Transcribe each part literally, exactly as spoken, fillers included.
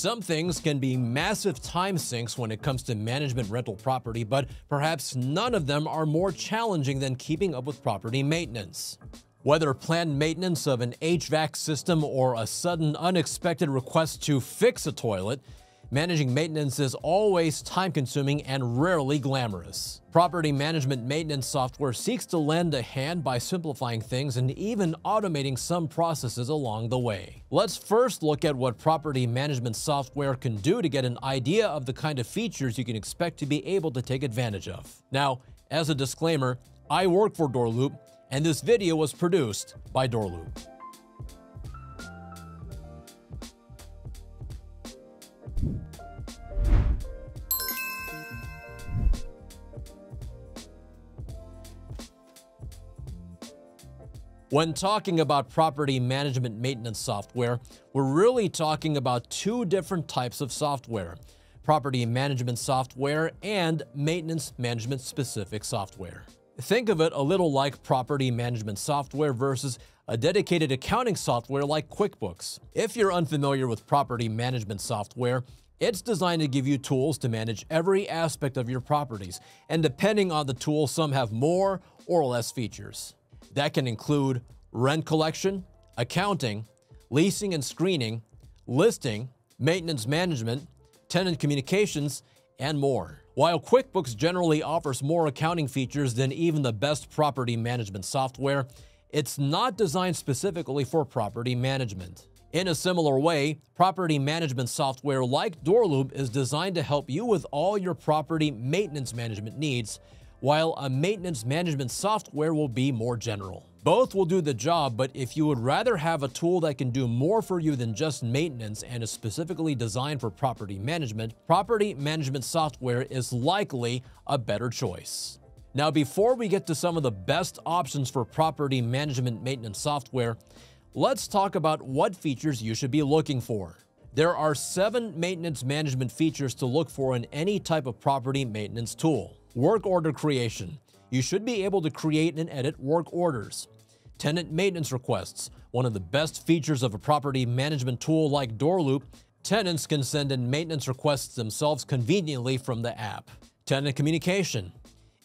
Some things can be massive time sinks when it comes to management rental property, but perhaps none of them are more challenging than keeping up with property maintenance. Whether planned maintenance of an H V A C system or a sudden unexpected request to fix a toilet, managing maintenance is always time-consuming and rarely glamorous. Property management maintenance software seeks to lend a hand by simplifying things and even automating some processes along the way. Let's first look at what property management software can do to get an idea of the kind of features you can expect to be able to take advantage of. Now, as a disclaimer, I work for DoorLoop, and this video was produced by DoorLoop. When talking about property management maintenance software, we're really talking about two different types of software: property management software and maintenance management specific software. Think of it a little like property management software versus a dedicated accounting software like QuickBooks. If you're unfamiliar with property management software, it's designed to give you tools to manage every aspect of your properties, and depending on the tool, some have more or less features. That can include rent collection, accounting, leasing and screening, listing, maintenance management, tenant communications, and more. While QuickBooks generally offers more accounting features than even the best property management software, it's not designed specifically for property management. In a similar way, property management software like DoorLoop is designed to help you with all your property maintenance management needs, while a maintenance management software will be more general. Both will do the job, but if you would rather have a tool that can do more for you than just maintenance and is specifically designed for property management, property management software is likely a better choice. Now, before we get to some of the best options for property management maintenance software, let's talk about what features you should be looking for. There are seven maintenance management features to look for in any type of property maintenance tool. Work order creation. You should be able to create and edit work orders. Tenant maintenance requests. One of the best features of a property management tool like DoorLoop, tenants can send in maintenance requests themselves conveniently from the app. Tenant communication.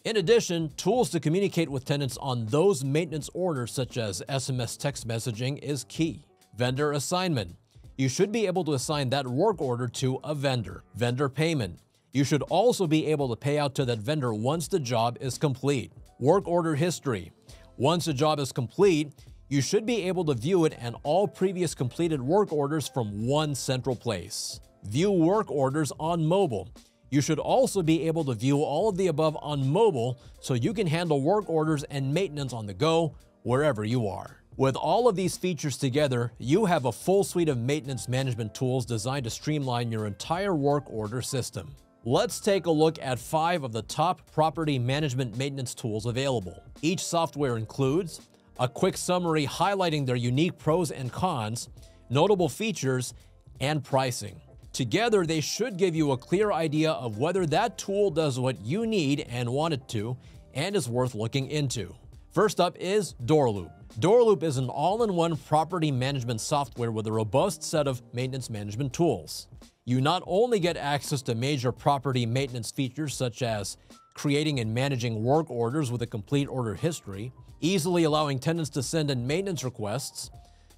In addition, tools to communicate with tenants on those maintenance orders, such as S M S text messaging, is key. Vendor assignment. You should be able to assign that work order to a vendor. Vendor payment. You should also be able to pay out to that vendor once the job is complete. Work order history. Once a job is complete, you should be able to view it and all previous completed work orders from one central place. View work orders on mobile. You should also be able to view all of the above on mobile so you can handle work orders and maintenance on the go wherever you are. With all of these features together, you have a full suite of maintenance management tools designed to streamline your entire work order system. Let's take a look at five of the top property management maintenance tools available. Each software includes a quick summary highlighting their unique pros and cons, notable features, and pricing. Together, they should give you a clear idea of whether that tool does what you need and want it to, and is worth looking into. First up is DoorLoop. DoorLoop is an all-in-one property management software with a robust set of maintenance management tools. You not only get access to major property maintenance features such as creating and managing work orders with a complete order history, easily allowing tenants to send in maintenance requests,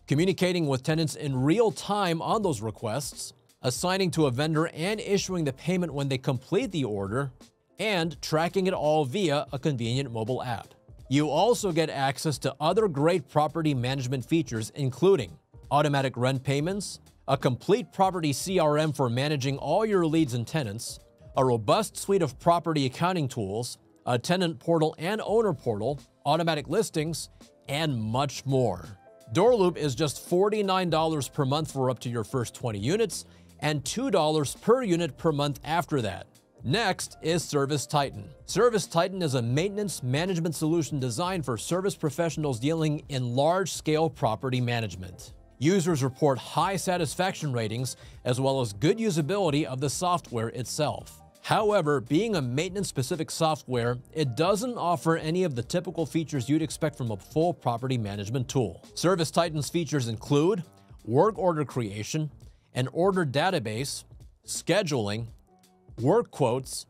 communicating with tenants in real time on those requests, assigning to a vendor and issuing the payment when they complete the order, and tracking it all via a convenient mobile app. You also get access to other great property management features, including automatic rent payments, a complete property C R M for managing all your leads and tenants, a robust suite of property accounting tools, a tenant portal and owner portal, automatic listings, and much more. DoorLoop is just forty-nine dollars per month for up to your first twenty units, and two dollars per unit per month after that. Next is ServiceTitan. ServiceTitan is a maintenance management solution designed for service professionals dealing in large-scale property management. Users report high satisfaction ratings as well as good usability of the software itself. However, being a maintenance-specific software, it doesn't offer any of the typical features you'd expect from a full property management tool. ServiceTitan's features include work order creation, an order database, scheduling, work quotes,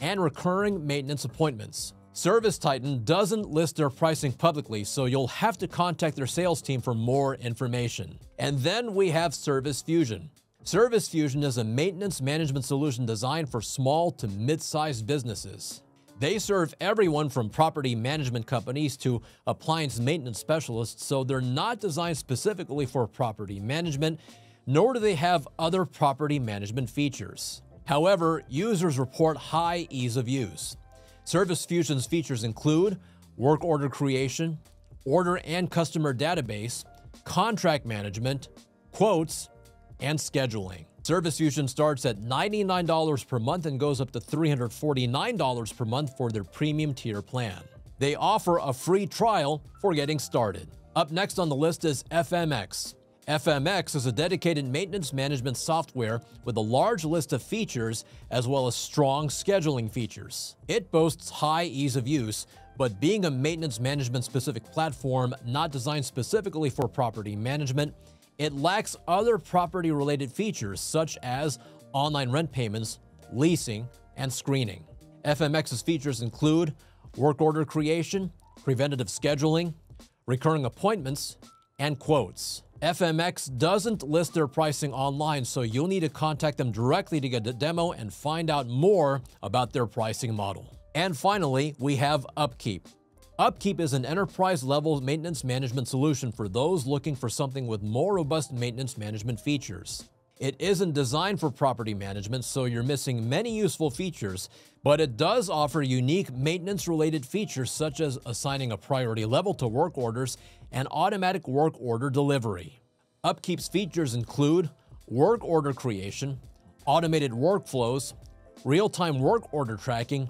and recurring maintenance appointments. ServiceTitan doesn't list their pricing publicly, so you'll have to contact their sales team for more information. And then we have Service Fusion. Service Fusion is a maintenance management solution designed for small to mid-sized businesses. They serve everyone from property management companies to appliance maintenance specialists, so they're not designed specifically for property management, nor do they have other property management features. However, users report high ease of use. Service Fusion's features include work order creation, order and customer database, contract management, quotes, and scheduling. Service Fusion starts at ninety-nine dollars per month and goes up to three hundred forty-nine dollars per month for their premium tier plan. They offer a free trial for getting started. Up next on the list is F M X. F M X is a dedicated maintenance management software with a large list of features as well as strong scheduling features. It boasts high ease of use, but being a maintenance management specific platform not designed specifically for property management, it lacks other property related features such as online rent payments, leasing, and screening. F M X's features include work order creation, preventative scheduling, recurring appointments, and quotes. F M X doesn't list their pricing online, so you'll need to contact them directly to get a demo and find out more about their pricing model. And finally, we have Upkeep. Upkeep is an enterprise-level maintenance management solution for those looking for something with more robust maintenance management features. It isn't designed for property management, so you're missing many useful features, but it does offer unique maintenance-related features such as assigning a priority level to work orders and automatic work order delivery. Upkeep's features include work order creation, automated workflows, real-time work order tracking,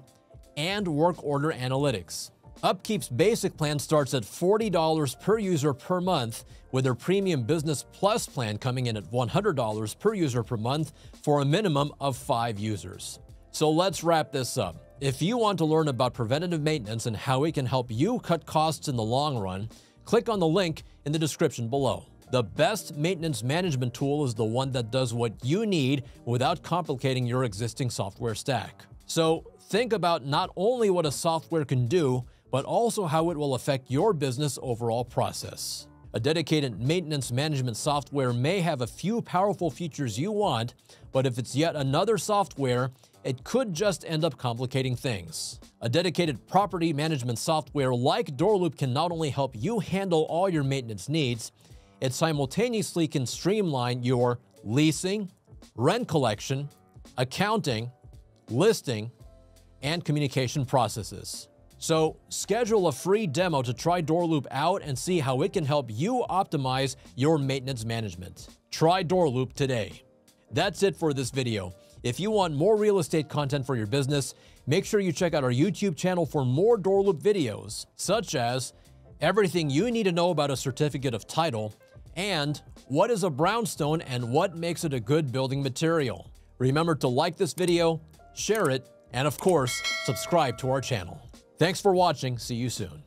and work order analytics. Upkeep's basic plan starts at forty dollars per user per month, with their Premium Business Plus plan coming in at one hundred dollars per user per month for a minimum of five users. So let's wrap this up. If you want to learn about preventative maintenance and how it can help you cut costs in the long run, click on the link in the description below. The best maintenance management tool is the one that does what you need without complicating your existing software stack. So think about not only what a software can do, but also how it will affect your business overall process. A dedicated maintenance management software may have a few powerful features you want, but if it's yet another software, it could just end up complicating things. A dedicated property management software like DoorLoop can not only help you handle all your maintenance needs, it simultaneously can streamline your leasing, rent collection, accounting, listing, and communication processes. So schedule a free demo to try DoorLoop out and see how it can help you optimize your maintenance management. Try DoorLoop today. That's it for this video. If you want more real estate content for your business, make sure you check out our YouTube channel for more DoorLoop videos, such as everything you need to know about a certificate of title and what is a brownstone and what makes it a good building material. Remember to like this video, share it, and of course, subscribe to our channel. Thanks for watching. See you soon.